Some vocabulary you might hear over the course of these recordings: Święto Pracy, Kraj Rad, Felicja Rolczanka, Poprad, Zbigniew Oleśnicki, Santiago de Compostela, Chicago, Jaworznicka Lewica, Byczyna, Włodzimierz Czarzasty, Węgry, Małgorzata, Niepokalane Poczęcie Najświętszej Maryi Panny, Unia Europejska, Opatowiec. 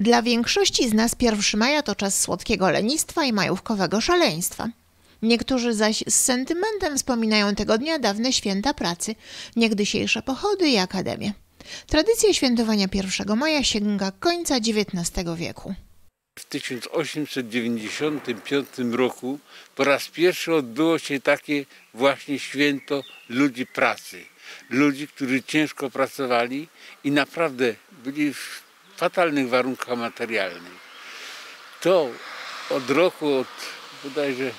Dla większości z nas 1 maja to czas słodkiego lenistwa i majówkowego szaleństwa. Niektórzy zaś z sentymentem wspominają tego dnia dawne święta pracy, niegdysiejsze pochody i akademie. Tradycja świętowania 1 maja sięga końca XIX wieku. W 1895 roku po raz pierwszy odbyło się takie właśnie święto ludzi pracy. Ludzi, którzy ciężko pracowali i naprawdę byli w fatalnych warunkach materialnych. To od roku, bodajże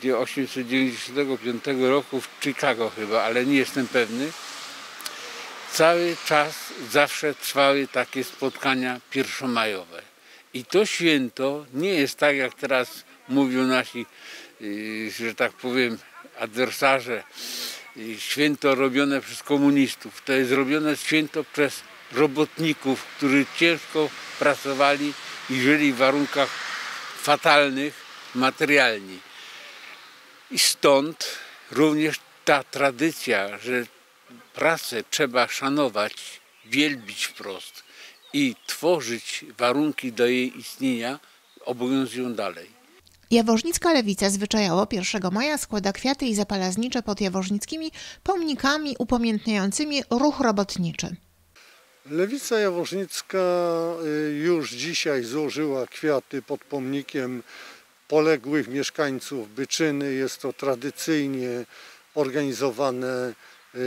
1895 roku w Chicago chyba, ale nie jestem pewny, cały czas zawsze trwały takie spotkania pierwszomajowe. I to święto nie jest tak, jak teraz mówią nasi, że tak powiem, adwersarze, święto robione przez komunistów. To jest robione święto przez robotników, którzy ciężko pracowali i żyli w warunkach fatalnych materialnie. I stąd również ta tradycja, że pracę trzeba szanować, wielbić wprost i tworzyć warunki do jej istnienia, obowiązują dalej. Jaworznicka Lewica zwyczajowo 1 maja składa kwiaty i zapala znicze pod jaworznickimi pomnikami upamiętniającymi ruch robotniczy. Lewica jaworznicka już dzisiaj złożyła kwiaty pod pomnikiem poległych mieszkańców Byczyny. Jest to tradycyjnie organizowane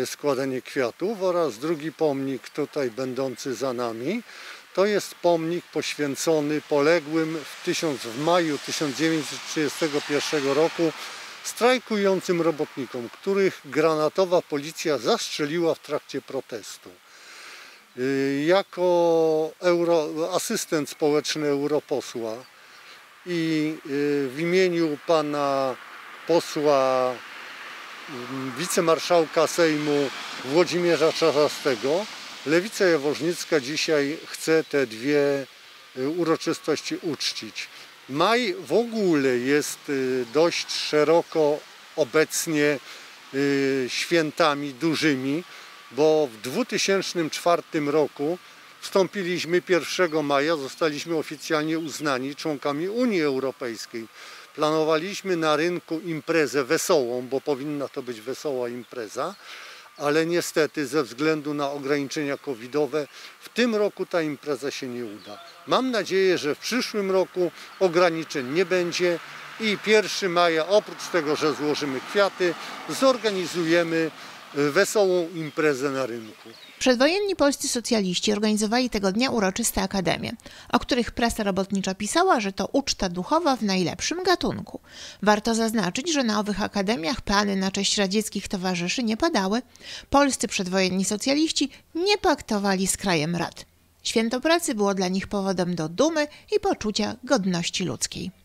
składanie kwiatów oraz drugi pomnik tutaj będący za nami. To jest pomnik poświęcony poległym w maju 1931 roku strajkującym robotnikom, których granatowa policja zastrzeliła w trakcie protestu. Jako asystent społeczny europosła i w imieniu pana posła wicemarszałka Sejmu Włodzimierza Czarzastego Lewica jaworznicka dzisiaj chce te dwie uroczystości uczcić. Maj w ogóle jest dość szeroko obecnie świętami dużymi, bo w 2004 roku wstąpiliśmy 1 maja, zostaliśmy oficjalnie uznani członkami Unii Europejskiej. Planowaliśmy na rynku imprezę wesołą, bo powinna to być wesoła impreza, ale niestety ze względu na ograniczenia covidowe w tym roku ta impreza się nie uda. Mam nadzieję, że w przyszłym roku ograniczeń nie będzie i 1 maja, oprócz tego, że złożymy kwiaty, zorganizujemy wesołą imprezę na rynku. Przedwojenni polscy socjaliści organizowali tego dnia uroczyste akademie, o których prasa robotnicza pisała, że to uczta duchowa w najlepszym gatunku. Warto zaznaczyć, że na owych akademiach peany na cześć radzieckich towarzyszy nie padały. Polscy przedwojenni socjaliści nie paktowali z krajem rad. Święto pracy było dla nich powodem do dumy i poczucia godności ludzkiej.